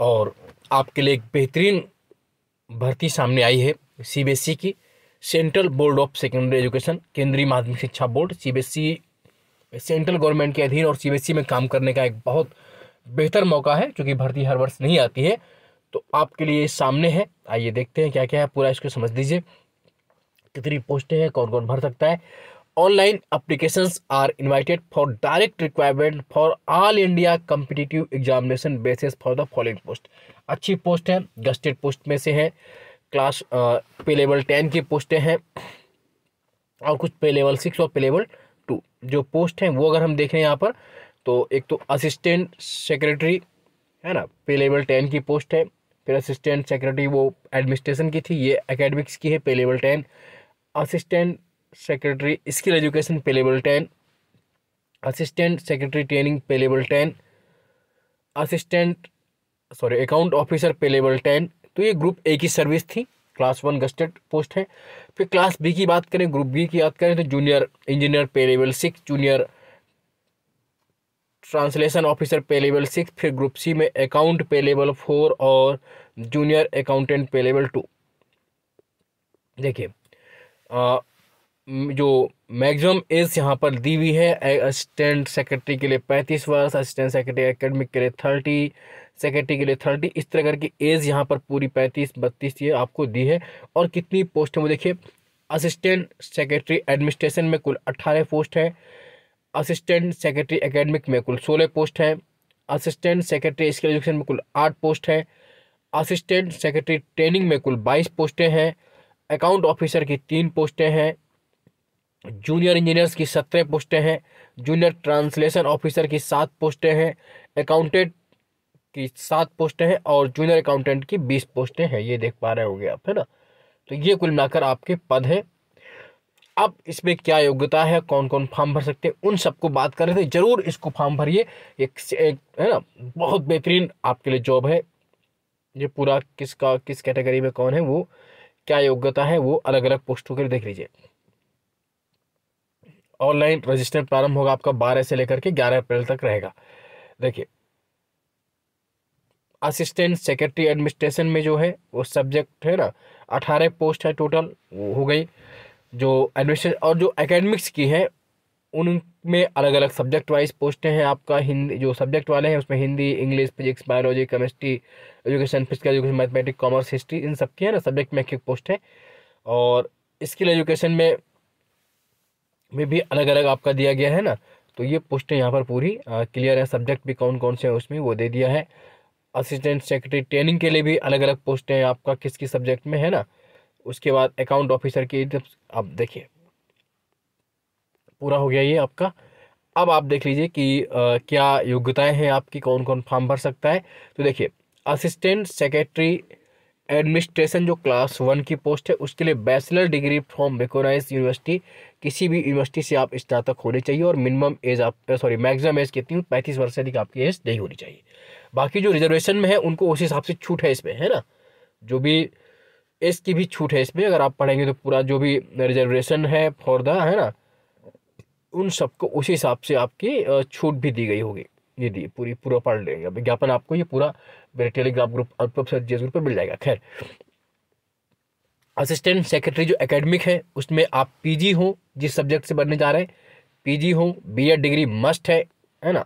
और आपके लिए एक बेहतरीन भर्ती सामने आई है सीबीएसई की, central board of secondary education, केंद्रीय माध्यमिक शिक्षा बोर्ड। सीबीएसई सेंट्रल गवर्नमेंट के अधीन और सीबीएसई में काम करने का एक बहुत बेहतर मौका है, क्योंकि भर्ती हर वर्ष नहीं आती है, तो आपके लिए सामने है। आइए देखते हैं क्या क्या है, पूरा इसको समझ लीजिए, कितनी पोस्टें हैं, कौन कौन भर सकता है। Online applications are invited for direct requirement for all India competitive examination basis for the following post. अच्छी पोस्ट है, गस्टेड पोस्ट में से है, क्लास पे लेवल 10 की पोस्टें हैं और कुछ पे लेवल 6 और पे लेवल 2 जो पोस्ट हैं वो अगर हम देख रहे हैं यहाँ पर, तो एक तो असिस्टेंट सेक्रेटरी है ना, पे लेवल 10 की पोस्ट है, फिर असिस्टेंट सेक्रेटरी वो एडमिनिस्ट्रेशन की थी, ये एकेडमिक्स की है pay level 10, assistant secretary skill education pay level 10, assistant secretary training pay level 10, account officer pay level 10। तो ये ग्रुप ए की सर्विस थी, क्लास 1 गस्टेड पोस्ट है। फिर क्लास बी की बात करें, ग्रुप बी की बात करें तो junior engineer pay level 6, junior translation officer pay level 6, फिर ग्रुप सी में अकाउंट पे लेवल 4 और जूनियर अकाउंटेंट पे लेवल 2। देखिए जो मैक्सिमम एज यहाँ पर दी हुई है, असिस्टेंट सेक्रेटरी के लिए 35 वर्ष, असिस्टेंट सेक्रेटरी एकेडमिक के लिए 30, सेक्रेटरी के लिए 30, इस तरह करके एज यहाँ पर पूरी 35, 32 ये आपको दी है। और कितनी पोस्ट है वो देखिए, असिस्टेंट सेक्रेटरी एडमिनिस्ट्रेशन में कुल 18 पोस्ट है, असिस्टेंट सेक्रेटरी एकेडमिक में कुल 16 पोस्ट है, असिस्टेंट सेक्रेटरी स्किल एजुकेशन में कुल 8 पोस्ट है, असिस्टेंट सेक्रेटरी ट्रेनिंग में कुल 22 पोस्टें हैं, अकाउंट ऑफिसर की 3 पोस्टें हैं, जूनियर इंजीनियर्स की 17 पोस्टें हैं, जूनियर ट्रांसलेशन ऑफिसर की 7 पोस्टें हैं, अकाउंटेंट की 7 पोस्टें हैं और जूनियर अकाउंटेंट की 20 पोस्टें हैं। ये देख पा रहे होंगे आप, है ना। तो ये कुल मिलाकर आपके पद हैं। अब इसमें क्या योग्यता है, कौन कौन फॉर्म भर सकते हैं, उन सबको बात कर रहे थे। ज़रूर इसको फॉर्म भरिए, एक है ना, बहुत बेहतरीन आपके लिए जॉब है। ये पूरा किसका किस कैटेगरी में कौन है, वो क्या योग्यता है, वो अलग अलग पोस्टों के लिए देख लीजिए। ऑनलाइन रजिस्टर प्रारंभ होगा आपका 12 से लेकर के 11 अप्रैल तक रहेगा। देखिए असिस्टेंट सेक्रेटरी एडमिनिस्ट्रेशन में जो है वो सब्जेक्ट है ना, 18 पोस्ट है टोटल, वो हो गई जो एडमिनिस्ट्रेशन। और जो एकेडमिक्स की है उनमें अलग अलग सब्जेक्ट वाइज पोस्टें हैं। आपका हिंदी जो सब्जेक्ट वाले हैं उसमें Hindi, English, physics, biology, chemistry, education, physical education, mathematics, commerce, history, इन सब की है ना सब्जेक्ट में एक पोस्ट है। और स्किल एजुकेशन में भी अलग अलग आपका दिया गया है ना। तो ये पोस्टें यहाँ पर पूरी क्लियर है, सब्जेक्ट भी कौन कौन से हैं उसमें वो दे दिया है। असिस्टेंट सेक्रेटरी ट्रेनिंग के लिए भी अलग अलग पोस्टें हैं, आपका किस किस सब्जेक्ट में है ना। उसके बाद अकाउंट ऑफिसर की, आप देखिए पूरा हो गया ये आपका। अब आप देख लीजिए कि क्या योग्यताएँ हैं आपकी, कौन कौन फॉर्म भर सकता है। तो देखिए असिस्टेंट सेक्रेटरी एडमिनिस्ट्रेशन जो क्लास 1 की पोस्ट है उसके लिए bachelor degree from recognise university, किसी भी यूनिवर्सिटी से आप स्नातक होने चाहिए। और मिनिमम एज आप मैक्सिमम एज कितनी, 35 वर्ष से अधिक आपकी एज नहीं होनी चाहिए। बाकी जो रिजर्वेशन में है उनको उस हिसाब से छूट है इसमें, है ना, जो भी एज की भी छूट है इसमें। अगर आप पढ़ेंगे तो पूरा जो भी रिजर्वेशन है फॉर द, है ना, उन सबको उसी हिसाब से आपकी छूट भी दी गई होगी। ये दी पूरी पूरा पढ़ लेंगे विज्ञापन, आपको ये पूरा मेरे टेलीग्राम ग्रुप और जिस ग्रुप पर मिल जाएगा। खैर असिस्टेंट सेक्रेटरी जो एकेडमिक है उसमें आप पीजी हो, जिस सब्जेक्ट से बनने जा रहे हैं पीजी हो, बीएड डिग्री मस्ट है ना।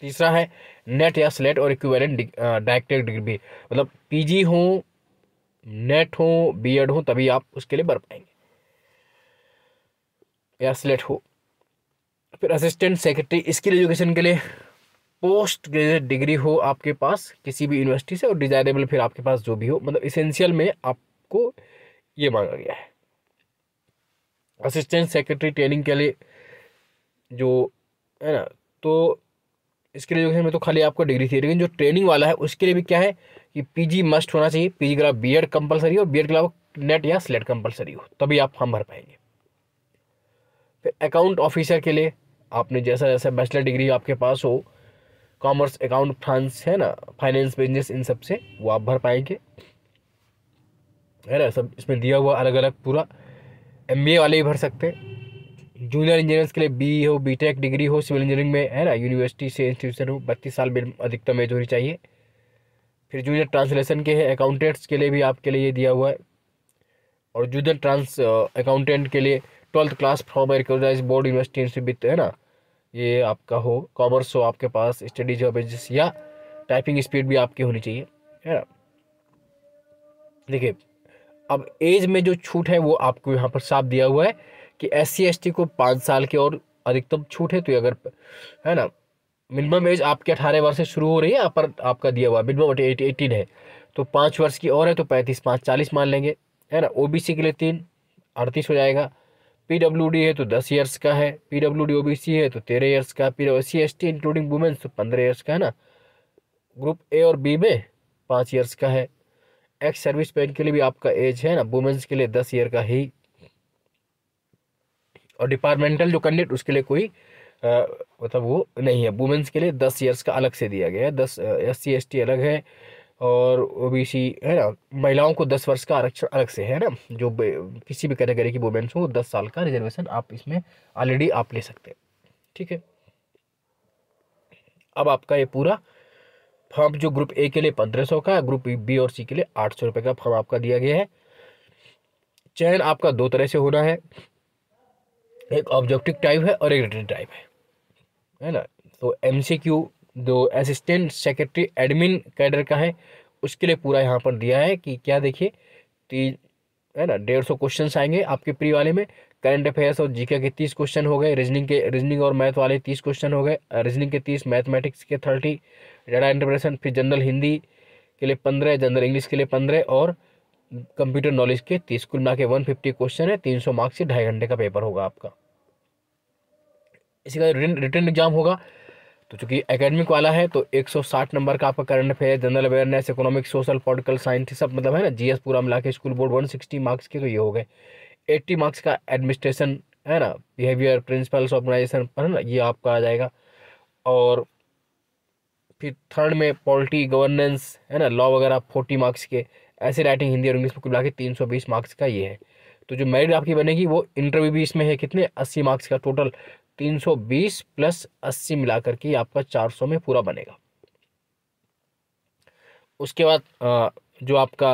तीसरा है नेट या स्लेट और इक्विवेलेंट डायरेक्टेड डिग्री भी, मतलब पीजी हो, नेट हो, बीएड हो, तभी आप उसके लिए भर पाएंगे, या स्लेट हो। फिर असिस्टेंट सेक्रेटरी स्किल एजुकेशन के लिए पोस्ट ग्रेजुएट डिग्री हो आपके पास किसी भी यूनिवर्सिटी से, और डिजायरेबल फिर आपके पास जो भी हो, मतलब इसेंशियल में आपको ये मांगा गया है। असिस्टेंट सेक्रेटरी ट्रेनिंग के लिए जो है ना, तो स्किल एजुकेशन में तो खाली आपको डिग्री थी, लेकिन जो ट्रेनिंग वाला है उसके लिए भी क्या है कि पीजी मस्ट होना चाहिए, पीजी के अलावा बीएड कंपलसरी हो, बीएड के अलावा नेट या स्लेट कंपलसरी हो, तभी आप फॉर्म भर पाएंगे। फिर अकाउंट ऑफिसर के लिए आपने जैसा जैसा बैचलर डिग्री आपके पास हो, कॉमर्स, अकाउंट, फाइनेंस है ना, फाइनेंस, बिजनेस, इन सब से वो आप भर पाएंगे, है ना। सब इसमें दिया हुआ अलग अलग पूरा। एमबीए वाले भी भर सकते हैं। जूनियर इंजीनियर्स के लिए बीई हो, बीटेक डिग्री हो, सिविल इंजीनियरिंग में है ना, यूनिवर्सिटी से इंस्टीट्यूशन हो, 32 साल में अधिकतम एज होनी चाहिए। फिर जूनियर ट्रांसलेशन के है, अकाउंटेंट्स के लिए भी आपके लिए ये दिया हुआ है। और जूनियर अकाउंटेंट के लिए 12th class from recognise board university with, है ना, ये आपका हो, कॉमर्स हो आपके पास, स्टडीज हो बेसिस, या टाइपिंग स्पीड भी आपकी होनी चाहिए, है ना। देखिए अब एज में जो छूट है वो आपको यहाँ पर साफ दिया हुआ है कि SC ST को 5 साल की और अधिकतम छूट है। तो अगर, है ना, मिनिमम एज आपके 18 वर्ष से शुरू हो रही है, पर आपका दिया हुआ मिनिमम 18 है, तो 5 वर्ष की और है तो 35, 40 मान लेंगे, है ना। OBC के लिए 3, 38 हो जाएगा। PWD है तो 10 ईयर्स का है, PWD OBC है तो 13 ईयर्स का, SC ST इंक्लूडिंग वुमेन्स तो 15 ईयर्स का, है ना। ग्रुप A और B में 5 ईयर्स का है। एक्स सर्विस मैन के लिए भी आपका एज, है ना, वुमेन्स के लिए 10 ईयर का ही। और डिपार्टमेंटल जो कैंडिडेट उसके लिए कोई मतलब वो नहीं है। वुमेन्स के लिए 10 ईयर्स का अलग से दिया गया है, 10 SC ST अलग है, और OBC, है ना, महिलाओं को 10 वर्ष का आरक्षण अलग से है ना। जो किसी भी कैटेगरी की वुमेन्स हो 10 साल का रिजर्वेशन आप इसमें ऑलरेडी आप ले सकते हैं, ठीक है। अब आपका ये पूरा फॉर्म जो ग्रुप A के लिए 1500 का, ग्रुप B और C के लिए 800 रुपये का फॉर्म आपका दिया गया है। चयन आपका 2 तरह से होना है, एक ऑब्जेक्टिव टाइप है और एक रिटन टाइप है, है ना। तो MCQ जो असिस्टेंट सेक्रेटरी एडमिन कैडर का है उसके लिए पूरा यहाँ पर दिया है कि क्या, देखिए 3, है ना, 150 क्वेश्चन आएंगे आपके प्री वाले में। करंट अफेयर्स और जीके के 30 क्वेश्चन हो गए, रीजनिंग और मैथ वाले 30 क्वेश्चन हो गए, रीजनिंग के 30, मैथमेटिक्स के 30, डाटा इंटरप्रेशन, फिर जनरल हिंदी के लिए 15, जनरल इंग्लिश के लिए 15 और कंप्यूटर नॉलेज के 30, कुल मिला के 150 क्वेश्चन है। 300 मार्क्स से 2.5 घंटे का पेपर होगा आपका। इसी का रिटन एग्जाम होगा, तो चूँकि एकेडमिक वाला है तो 160 नंबर का आपका current affair, general awareness, economics, social, political science, सब मतलब, है ना, GS पूरा मिला के स्कूल बोर्ड 160 मार्क्स के, तो ये हो गए। 80 मार्क्स का एडमिनिस्ट्रेशन, है ना, बिहेवियर, प्रिंसिपल्स ऑर्गेनाइजेशन, है ना, ये आपका आ जाएगा। और फिर थर्ड में पॉलिटी, गवर्नेंस, है ना, लॉ वगैरह 40 मार्क्स के, ऐसे राइटिंग, हिंदी और इंग्लिश में कुल मिला के 320 मार्क्स का ये है। तो जो मेरिट आपकी बनेगी वो इंटरव्यू भी इसमें है, कितने 80 मार्क्स का, टोटल 320 प्लस 80 मिला करके आपका 400 में पूरा बनेगा। उसके बाद जो आपका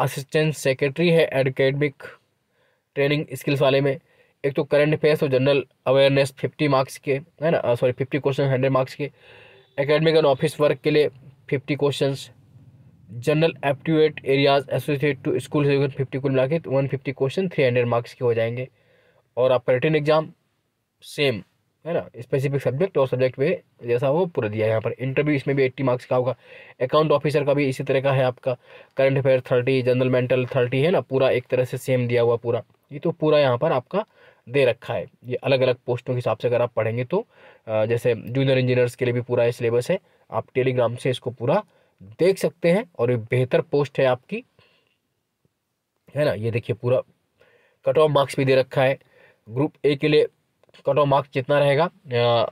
असिस्टेंट सेक्रेटरी है एकेडमिक ट्रेनिंग स्किल्स वाले में, एक तो करंट अफेयर्स और जनरल अवेयरनेस 50 मार्क्स के, है ना, सॉरी 50 क्वेश्चन 100 मार्क्स के। एकेडमिक एंड ऑफिस वर्क के लिए 50 question, general aptitude areas associated to school education 50, कुल मिला के 150 क्वेश्चन 300 मार्क्स के हो जाएंगे। और आपका रिटन एग्जाम सेम, है ना, स्पेसिफिक सब्जेक्ट और सब्जेक्ट पे जैसा वो पूरा दिया है यहाँ पर। इंटरव्यू इसमें भी 80 मार्क्स का होगा। अकाउंट ऑफिसर का भी इसी तरह का है आपका, करंट अफेयर 30, जनरल मेंटल 30, है ना, पूरा एक तरह से सेम दिया हुआ पूरा। ये तो पूरा यहाँ पर आपका दे रखा है, ये अलग अलग पोस्टों के हिसाब से अगर आप पढ़ेंगे तो, जैसे जूनियर इंजीनियर्स के लिए भी पूरा सिलेबस है, आप टेलीग्राम से इसको पूरा देख सकते हैं। और ये बेहतर पोस्ट है आपकी, है ना। ये देखिए पूरा कट ऑफ मार्क्स भी दे रखा है। ग्रुप A के लिए कट ऑफ मार्क्स जितना रहेगा,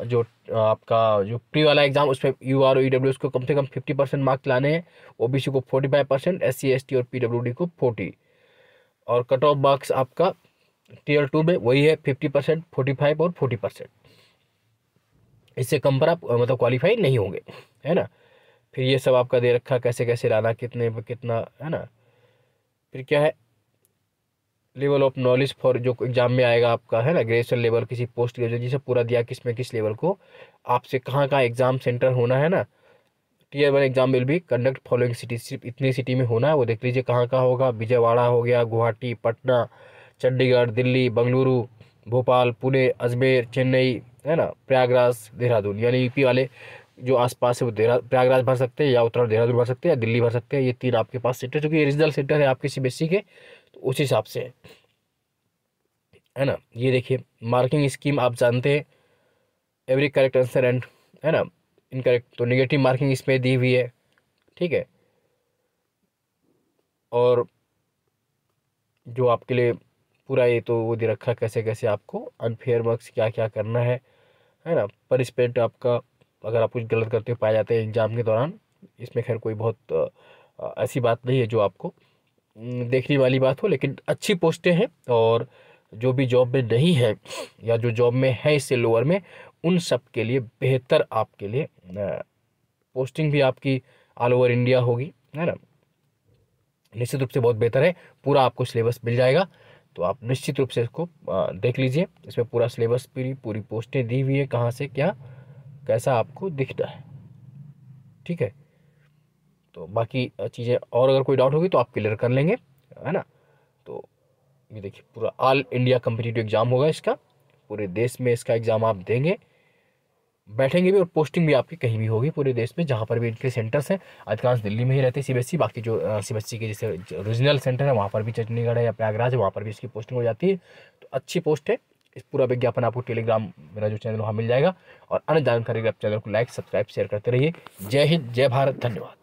जो आपका जो प्री वाला एग्जाम उसमें UR और EWS को कम से कम 50% मार्क्स लाने हैं, OBC को 45%, SC ST और PWD को 40। और कट ऑफ मार्क्स आपका Tier 2 में वही है 50%, 45 और 40%, इससे कम पर आप मतलब क्वालिफाई नहीं होंगे, है ना। फिर ये सब आपका दे रखा, कैसे कैसे लाना, कितने कितना, है ना। फिर क्या है, लेवल ऑफ नॉलेज फॉर जो एग्जाम में आएगा आपका, है ना, ग्रेजुएशन लेवल, किसी पोस्ट ग्रेजुएशन, जैसे पूरा दिया किस में किस लेवल को आपसे कहाँ का एग्जाम सेंटर होना है ना। Tier 1 एग्जाम विल भी कंडक्ट फॉलोइंग सिटी, सिर्फ इतनी सिटी में होना है, वो देख लीजिए कहाँ का होगा। विजयवाड़ा हो गया, गुवाहाटी, पटना, चंडीगढ़, दिल्ली, बेंगलुरु, भोपाल, पुणे, अजमेर, चेन्नई, है ना, प्रयागराज, देहरादून। यानी UP वाले जो आसपास है वो प्रयागराज भर सकते हैं, या उत्तराखंड देहरादून भर सकते हैं, या दिल्ली भर सकते हैं। ये 3 आपके पास सेंटर, चूँकि रीजनल सेंटर है आपके CBSC के, तो उस हिसाब से है ना। ये देखिए मार्किंग स्कीम आप जानते हैं, एवरी करेक्ट आंसर एंड, है ना, इनकरेक्ट तो नेगेटिव मार्किंग इसमें दी हुई है, ठीक है। और जो आपके लिए पूरा ये तो वो दे रखा, कैसे कैसे आपको अनफेयर मार्क्स क्या क्या करना है ना। पार्टिसिपेंट आपका, अगर आप कुछ गलत करते हुए पाए जाते हैं एग्ज़ाम के दौरान, इसमें खैर कोई बहुत ऐसी बात नहीं है जो आपको देखने वाली बात हो, लेकिन अच्छी पोस्टें हैं। और जो भी जॉब में नहीं है या जो जॉब में है इससे लोअर में, उन सब के लिए बेहतर आपके लिए पोस्टिंग भी आपकी ऑल ओवर इंडिया होगी, है ना, निश्चित रूप से बहुत बेहतर है। पूरा आपको सिलेबस मिल जाएगा, तो आप निश्चित रूप से इसको देख लीजिए। इसमें पूरा सिलेबस, पूरी पोस्टें दी हुई है, कहाँ से क्या कैसा आपको दिखता है, ठीक है। तो बाकी चीज़ें और अगर कोई डाउट होगी तो आप क्लियर कर लेंगे, है ना। तो ये देखिए पूरा ऑल इंडिया कम्पिटिटिव एग्ज़ाम होगा इसका, पूरे देश में इसका एग्ज़ाम आप देंगे, बैठेंगे भी, और पोस्टिंग भी आपकी कहीं भी होगी पूरे देश में, जहाँ पर भी इनके सेंटर्स हैं। अधिकांश दिल्ली में ही रहते हैं सीबीएसई, बाकी जो सीबीएसई के जैसे रीजनल सेंटर है वहाँ पर भी, चंडीगढ़ है या प्रयागराज है, वहाँ पर भी इसकी पोस्टिंग हो जाती है। तो अच्छी पोस्ट है। इस पूरा विज्ञापन आपको टेलीग्राम मेरा जो चैनल वहाँ मिल जाएगा। और अन्य जानकारी के लिए आप चैनल को लाइक, सब्सक्राइब, शेयर करते रहिए। जय हिंद, जय भारत, धन्यवाद।